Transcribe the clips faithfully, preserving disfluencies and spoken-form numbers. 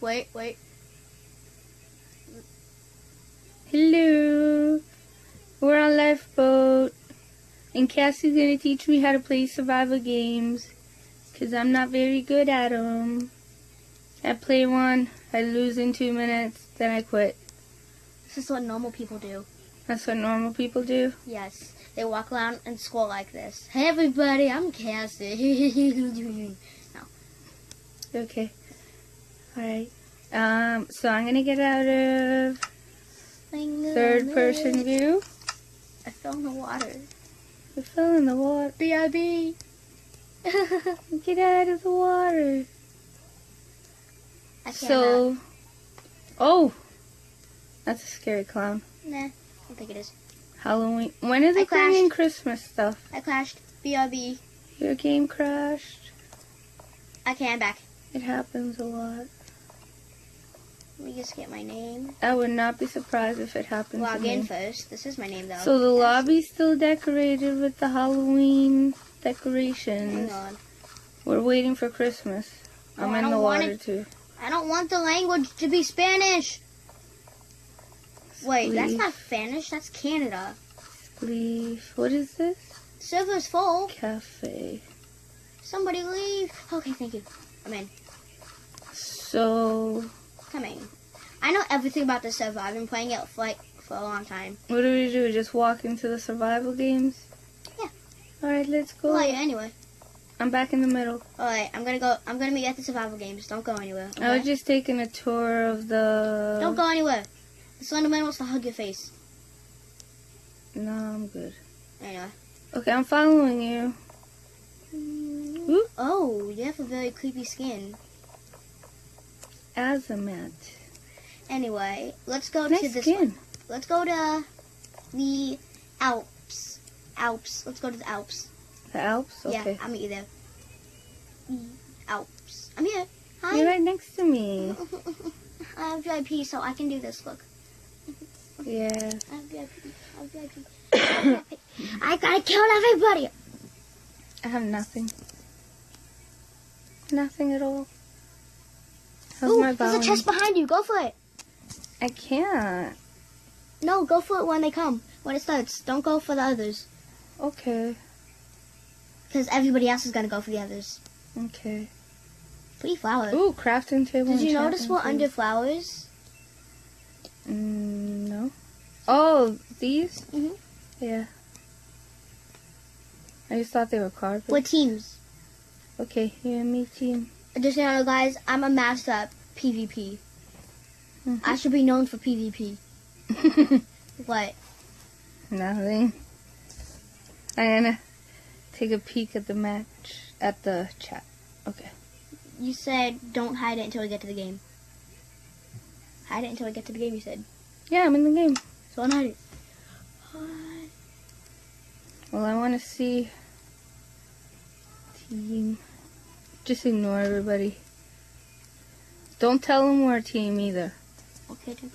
Wait, wait. Hello. We're on Lifeboat. And Cassie's going to teach me how to play survival games. Because I'm not very good at them. I play one, I lose in two minutes, then I quit. This is what normal people do. That's what normal people do? Yes. They walk around and scroll like this. Hey everybody, I'm Cassie. No. Okay. Alright. Um, so I'm gonna get out of third person view. I fell in the water. I fell in the water. B I B Get out of the water. I so out. Oh, that's a scary clown. Nah, I don't think it is. Halloween. When are they playing Christmas stuff? I crashed. B R B. Your game crashed. Okay, I'm back. It happens a lot. Let me just get my name. I would not be surprised if it happens. Log in first. This is my name, though. So the lobby's still decorated with the Halloween decorations. Hang on. We're waiting for Christmas. I'm in the water, too. I don't want the language to be Spanish. Wait, that's not Spanish. That's Canada. Leave. What is this? Server's full. Cafe. Somebody leave. Okay, thank you. I'm in. So. Coming. I know everything about the server. I've been playing it for, like, for a long time. What do we do? Just walk into the survival games? Yeah. All right, let's go. Well, yeah, anyway. I'm back in the middle. All right, I'm gonna go. I'm gonna meet at the survival games. Don't go anywhere. Okay? I was just taking a tour of the. Don't go anywhere. The Slender Man wants to hug your face. No, I'm good. Anyway. Okay, I'm following you. Mm. Oh, you have a very creepy skin. Azamat. Anyway, let's go nice to this skin. One. Let's go to the Alps. Alps. Let's go to the Alps. The Alps? Okay. Yeah, I'm either. Alps. I'm here. Hi. You're right next to me. I have V I P, so I can do this. Look. Yeah. I have V I P. I have V I P. I have V I P. I gotta kill everybody. I have nothing. Nothing at all. How's Ooh, my there's a chest behind you. Go for it. I can't. No, go for it when they come. When it starts. Don't go for the others. Okay. Because everybody else is going to go for the others. Okay. Pretty flowers. Ooh, crafting table. Did you notice we're under flowers? Mm, no. Oh, these? Mm-hmm. Yeah. I just thought they were carpets. We're teams. Okay, you and me team. Just you know, guys, I'm a master at P V P. Mm-hmm. I should be known for P V P. What? Nothing. I'm going to... Take a peek at the match, at the chat. Okay. You said don't hide it until we get to the game. Hide it until we get to the game, you said. Yeah, I'm in the game. So don't hide it. Hide. Well, I want to see... Team. Just ignore everybody. Don't tell them we're a team either. Okay, then.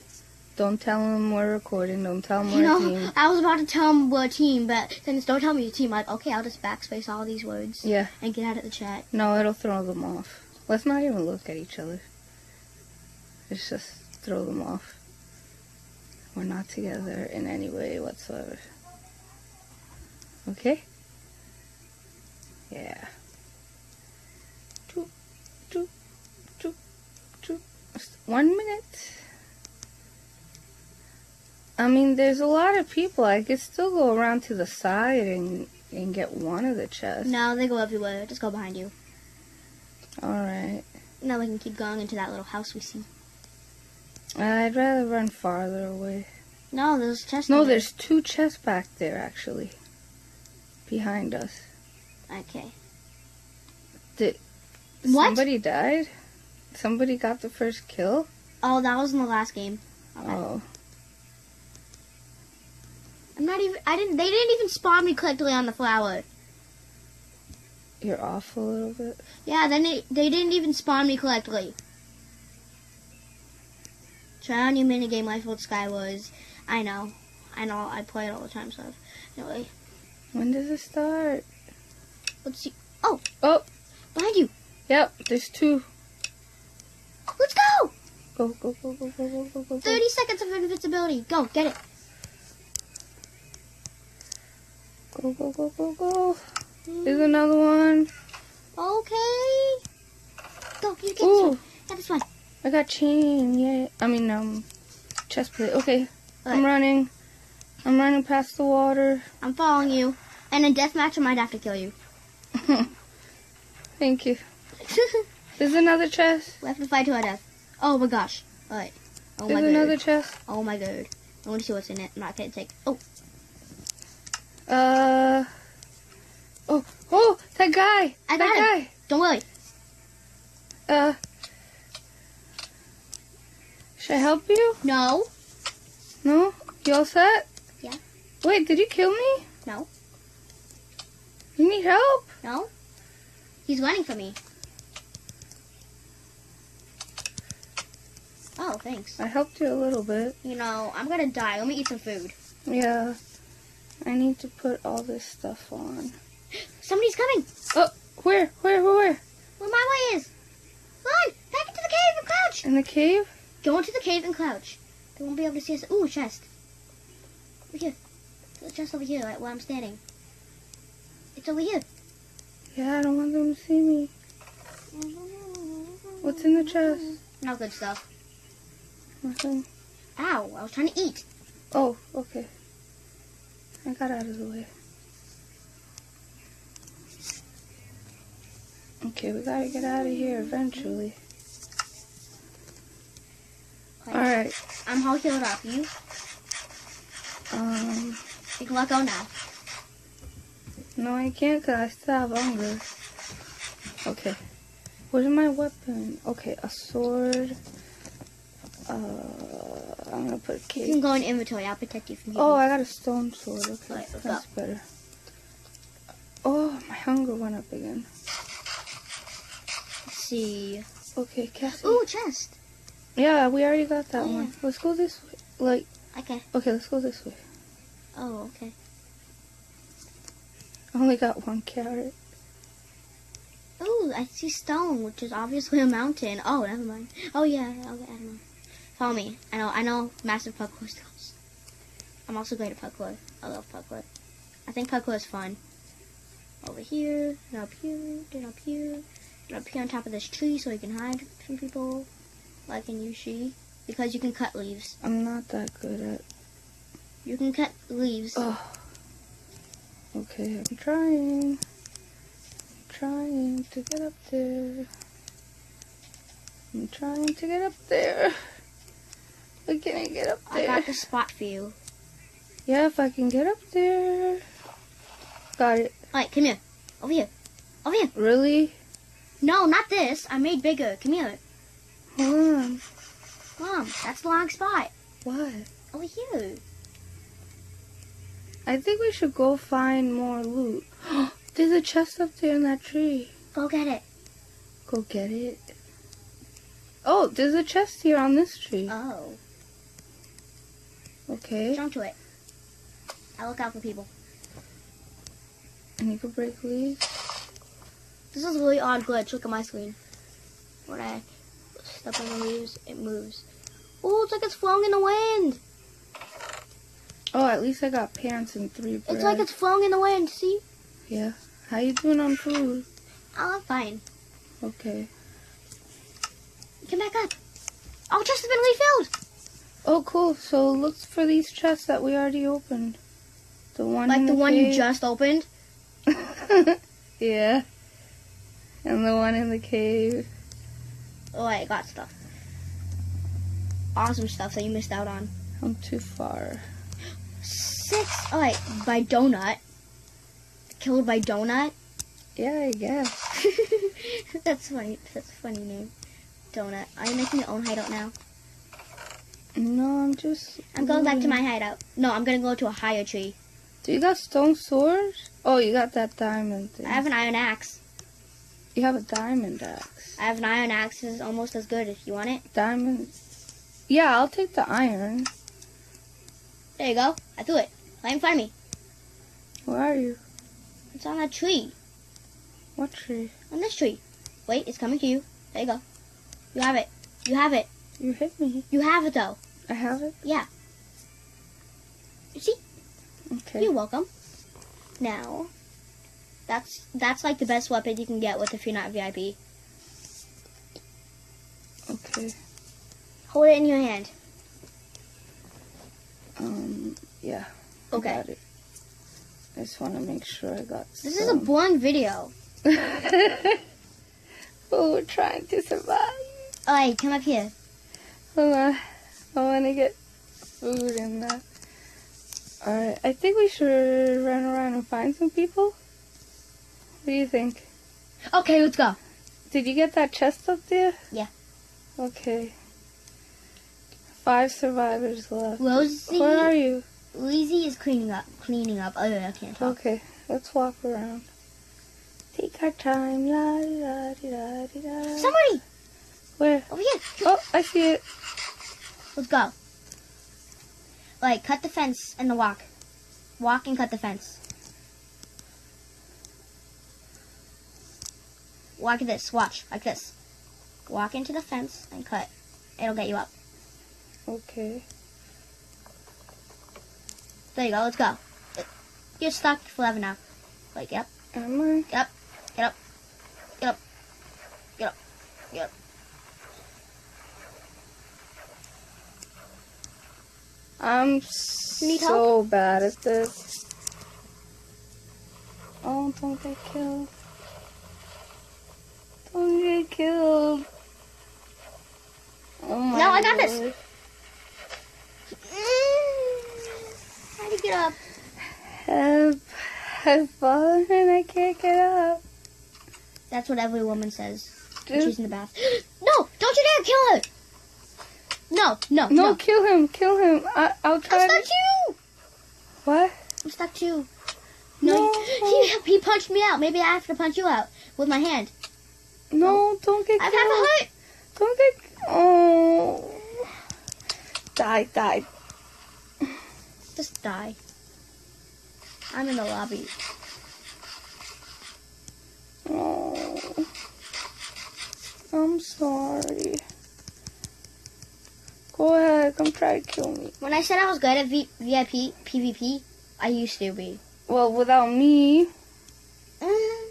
Don't tell them we're recording. Don't tell them we're you know, a team. I was about to tell them we're a team, but since don't tell me a team, like, okay, I'll just backspace all these words. Yeah. And get out of the chat. No, it'll throw them off. Let's not even look at each other. Let's just throw them off. We're not together in any way whatsoever. Okay? Yeah. Two, two, two, two. One minute. I mean, there's a lot of people. I could still go around to the side and, and get one of the chests. No, they go everywhere. Just go behind you. Alright. Now we can keep going into that little house we see. I'd rather run farther away. No, there's chests. No, there's two chests back there, actually. Behind us. Okay. Did what? Somebody died? Somebody got the first kill? Oh, that was in the last game. Okay. Oh. I'm not even, I didn't, they didn't even spawn me correctly on the flower. You're off a little bit? Yeah, then they, they didn't even spawn me correctly. Try on your minigame, Lifeboat Skywars. I know. I know, I play it all the time, so. Anyway. When does it start? Let's see. Oh! Oh! Behind you! Yep, there's two. Let's go! Go, go, go, go, go, go, go, go. thirty seconds of invincibility. Go, get it. Go, go, go, go, go. Mm. There's another one. Okay. Go, you get this one. Get this one. I got chain. Yay. I mean, um, chest plate. Okay. Right. I'm running. I'm running past the water. I'm following you. And in deathmatch, I might have to kill you. Thank you. There's another chest. We have to fight to our death. Oh my gosh. Alright. Oh There's my god. There's another chest. Oh my god. I want to see what's in it. I'm not going to take. Oh. Uh. Oh. Oh! That guy! I that got guy! Him. Don't worry. Uh. Should I help you? No. No? You all set? Yeah. Wait, did you kill me? No. You need help? No. He's running for me. Oh, thanks. I helped you a little bit. You know, I'm gonna die. Let me eat some food. Yeah. I need to put all this stuff on. Somebody's coming! Oh, where? Where? Where? Where? Where my way is! Run! Back into the cave and crouch! In the cave? Go into the cave and crouch. They won't be able to see us. Ooh, chest. Over here. There's a chest over here, right where I'm standing. It's over here. Yeah, I don't want them to see me. What's in the chest? Not good stuff. Nothing. Ow, I was trying to eat. Oh, okay. I got out of the way. Okay, we gotta get out of here eventually. Alright. All right. I'm all healed up. You? Um. You can let go now. No, I can't because I still have hunger. Okay. Where's my weapon? Okay, a sword. Uh, I'm gonna put a cake. You can go in inventory. I'll protect you from here. Oh, I got a stone sword. Okay, right, that's up. Better. Oh, my hunger went up again. Let's see. Okay, Cassie. Ooh, chest. Yeah, we already got that oh, one. Yeah. Let's go this way. Like. Okay. Okay, let's go this way. Oh, okay. I only got one carrot. Ooh, I see stone, which is obviously a mountain. Oh, never mind. Oh yeah, I'll get out of mine. Follow me. I know, I know massive parkour skills. I'm also great at parkour. I love parkour. I think parkour is fun. Over here, and up here, and up here, and up here on top of this tree so you can hide from people, like in Yoshi, because you can cut leaves. I'm not that good at... You can cut leaves. Oh. Okay, I'm trying. I'm trying to get up there. I'm trying to get up there. I can't get up there. I got the spot for you. Yeah, if I can get up there. Got it. Alright, come here. Over here. Over here. Really? No, not this. I made bigger. Come here. Mom. Mom, that's the wrong spot. What? Over here. I think we should go find more loot. There's a chest up there in that tree. Go get it. Go get it. Oh, there's a chest here on this tree. Oh. Okay. Jump to it. I look out for people. And you can break leaves. This is a really odd glitch. Look at my screen. When I step on the leaves, it moves. Oh, it's like it's flowing in the wind. Oh, at least I got pants and three bread. It's like it's flowing in the wind, see? Yeah. How you doing on food? I'm fine. Okay. Come back up. Our chest has been refilled. Oh, cool. So look for these chests that we already opened. The one Like in the, the one cave. You just opened? Yeah. And the one in the cave. Oh, I got stuff. Awesome stuff that you missed out on. I'm too far. Six, alright, by Donut. Killed by Donut? Yeah, I guess. That's funny. That's a funny name. Donut. Are you making your own hideout now? No, I'm just... I'm going back to my hideout. No, I'm going to go to a higher tree. Do you got stone swords? Oh, you got that diamond thing. I have an iron axe. You have a diamond axe. I have an iron axe. It's almost as good if you want it. Diamond... Yeah, I'll take the iron. There you go. I threw it. Right in front of me. Where are you? It's on that tree. What tree? On this tree. Wait, it's coming to you. There you go. You have it. You have it. You hit me. You have it though. I have it? Yeah. You see? Okay. You're welcome. Now, that's that's like the best weapon you can get with if you're not V I P. Okay. Hold it in your hand. Um, yeah. Okay. I got it. I just want to make sure I got some. This is a blunt video. Oh, we're trying to survive. Alright, come up here. Hold on. I want to get food in that. Alright, I think we should run around and find some people. What do you think? Okay, let's go. Did you get that chest up there? Yeah. Okay. Five survivors left. Rosie, where are you? Lizzie is cleaning up. Cleaning up. Oh, I can't talk. Okay, let's walk around. Take our time. La la la la. Somebody. Where? Over here. Oh, I see it. Let's go. Like, cut the fence and the walk. Walk and cut the fence. Walk this. Watch. Like this. Walk into the fence and cut. It'll get you up. Okay. There you go. Let's go. You're stuck forever now. Like, yep. Am I? Get up. Get up. Get up. Get up. Get up. I'm so bad at this. Oh, don't get killed. Don't get killed. Oh my God. No, I got this. Mm, how do you get up? Help. I've fallen and I can't get up. That's what every woman says when she's in the bath. No! Don't you dare kill her! No, no, no. No, kill him, kill him. I, I'll try I'm stuck to... you! What? I'm stuck too. No. no. He, he punched me out. Maybe I have to punch you out with my hand. No, don't get I've killed. I have a hurt. Don't get... Oh. Die, die. Just die. I'm in the lobby. Oh. I'm sorry. Go ahead, come try to kill me. When I said I was good at v VIP, PvP, I used to be. Well, without me. Mm.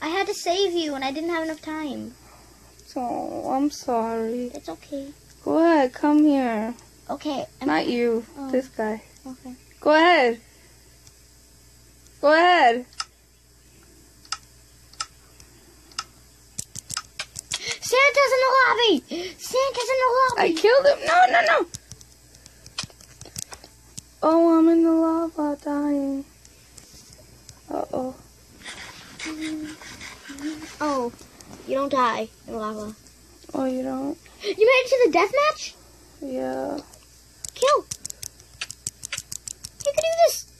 I had to save you and I didn't have enough time. So, I'm sorry. It's okay. Go ahead, come here. Okay. I'm Not you, oh. this guy. Okay. Go ahead. Go ahead. Santa's in the lobby! Santa's in the lobby! I killed him! No, no, no! Oh, I'm in the lava, dying. Uh-oh. Oh, you don't die in lava. Oh, you don't? You made it to the death match? Yeah. Kill! You can do this!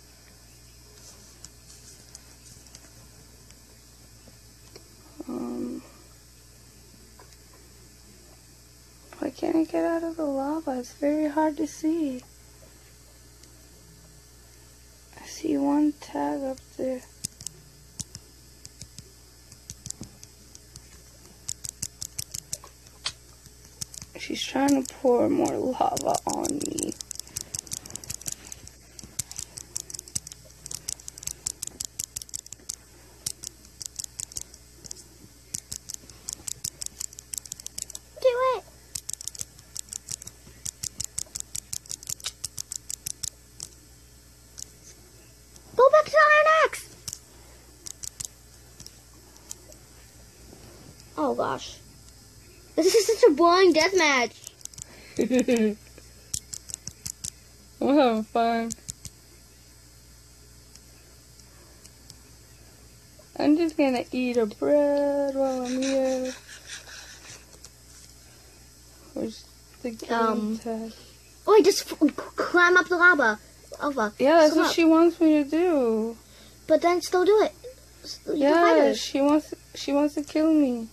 Um... Why can't I get out of the lava? It's very hard to see. I see one tag up there. She's trying to pour more lava on me. Oh gosh, this is such a boring death match. I'm having fun. I'm just gonna eat a bread while I'm here. Where's the um, tag? Oh, I just f climb up the lava. Lava. Yeah, that's Come what up. she wants me to do. But then still do it. You yeah, she wants she wants to kill me.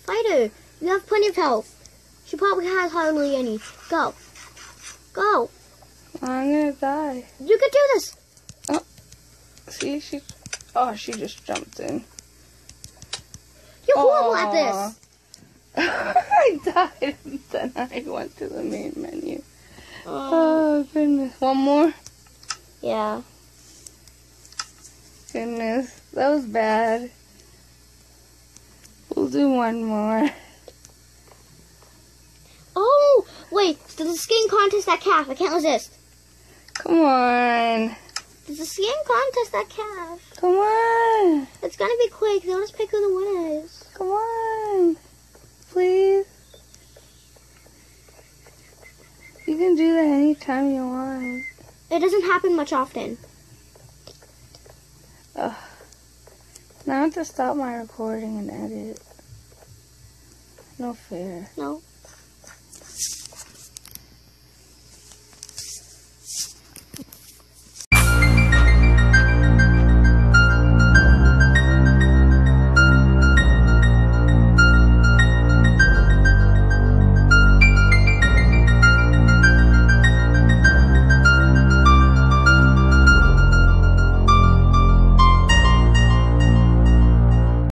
Fighter, you have plenty of health. She probably has hardly any. Go. Go. I'm gonna die. You can do this. Oh. See, she... Oh, she just jumped in. You're oh. horrible at this. I died, and then I went to the main menu. Um, oh, goodness. One more? Yeah. Goodness, that was bad. We'll do one more. Oh, wait, there's a skin contest at C A F. I can't resist. Come on. There's a skin contest at C A F. Come on. It's going to be quick. They'll just pick who the winner is. Come on. Please. You can do that anytime you want. It doesn't happen much often. Ugh. Now I have to stop my recording and edit. No fair. No.